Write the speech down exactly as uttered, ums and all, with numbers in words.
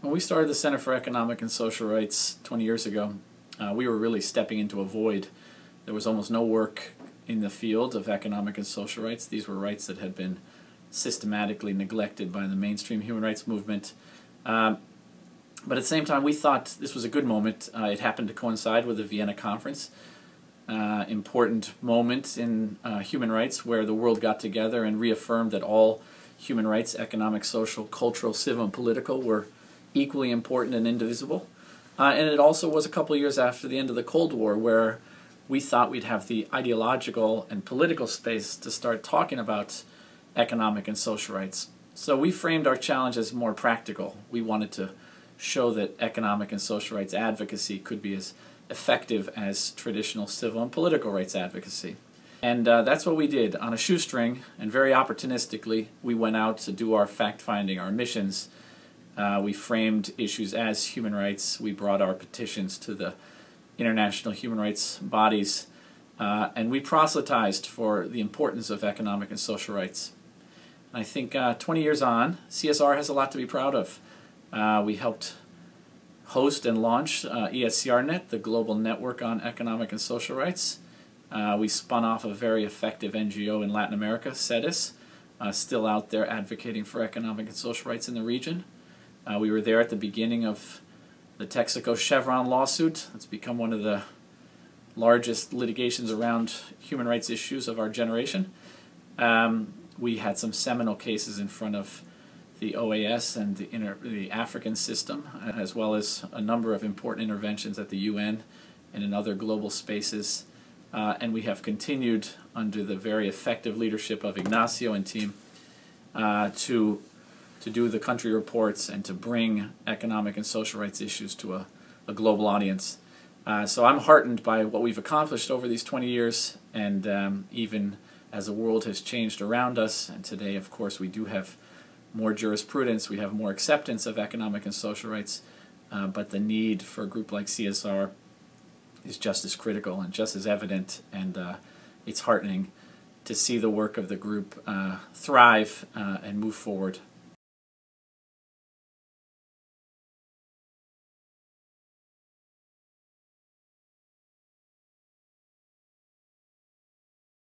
When we started the Center for Economic and Social Rights twenty years ago, uh, we were really stepping into a void. There was almost no work in the field of economic and social rights. These were rights that had been systematically neglected by the mainstream human rights movement. Um, but at the same time, we thought this was a good moment. Uh, it happened to coincide with the Vienna Conference, uh, important moment in uh, human rights where the world got together and reaffirmed that all human rights, economic, social, cultural, civil, and political, were equally important and indivisible. Uh, and it also was a couple years after the end of the Cold War where we thought we'd have the ideological and political space to start talking about economic and social rights. So we framed our challenge as more practical. We wanted to show that economic and social rights advocacy could be as effective as traditional civil and political rights advocacy. And uh, that's what we did. On a shoestring, and very opportunistically, we went out to do our fact-finding, our missions. Uh, we framed issues as human rights. We brought our petitions to the international human rights bodies, uh, and we proselytized for the importance of economic and social rights. And I think uh, twenty years on, C S R has a lot to be proud of. Uh, we helped host and launch uh, ESCRnet, the global network on economic and social rights. Uh, we spun off a very effective N G O in Latin America, CETIS, uh, still out there advocating for economic and social rights in the region. Uh, we were there at the beginning of the Texaco-Chevron lawsuit. It's become one of the largest litigations around human rights issues of our generation. Um, we had some seminal cases in front of the O A S and the, inter the African system, as well as a number of important interventions at the U N and in other global spaces. Uh, and we have continued under the very effective leadership of Ignacio and team uh, to to do the country reports and to bring economic and social rights issues to a, a global audience. Uh, so I'm heartened by what we've accomplished over these twenty years, and um, even as the world has changed around us, and today, of course, we do have more jurisprudence, we have more acceptance of economic and social rights, uh, but the need for a group like C S R is just as critical and just as evident, and uh, it's heartening to see the work of the group uh, thrive uh, and move forward.